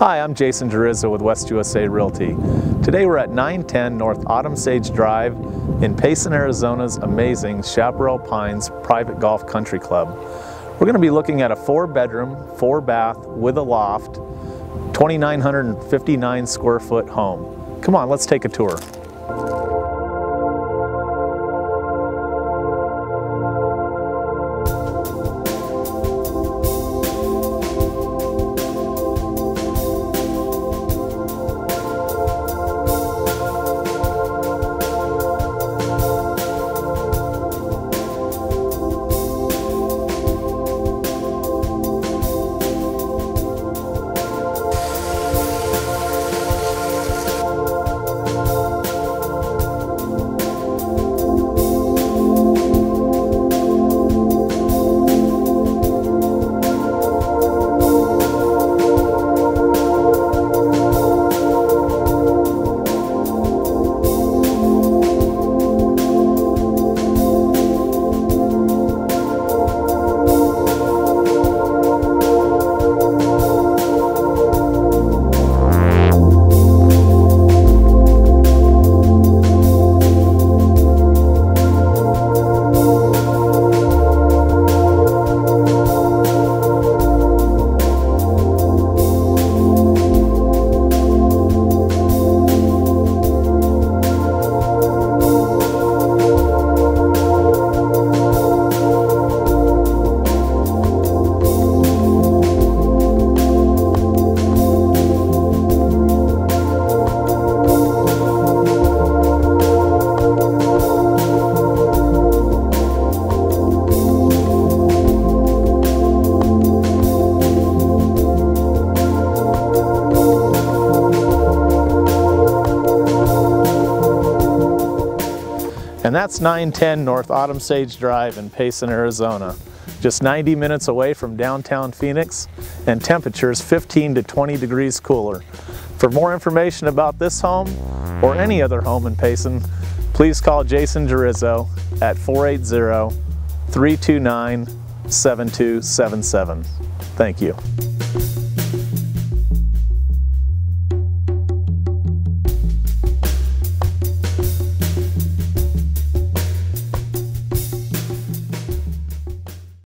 Hi, I'm Jason DiRizzo with West USA Realty. Today we're at 910 North Autumn Sage Drive in Payson, Arizona's amazing Chaparral Pines Private Golf Country Club. We're going to be looking at a 4-bedroom, 4-bath with a loft, 2,959 square foot home. Come on, let's take a tour. And that's 910 North Autumn Sage Drive in Payson, Arizona. Just 90 minutes away from downtown Phoenix, and temperatures 15 to 20 degrees cooler. For more information about this home or any other home in Payson, please call Jason DiRizzo at 480-329-7277. Thank you.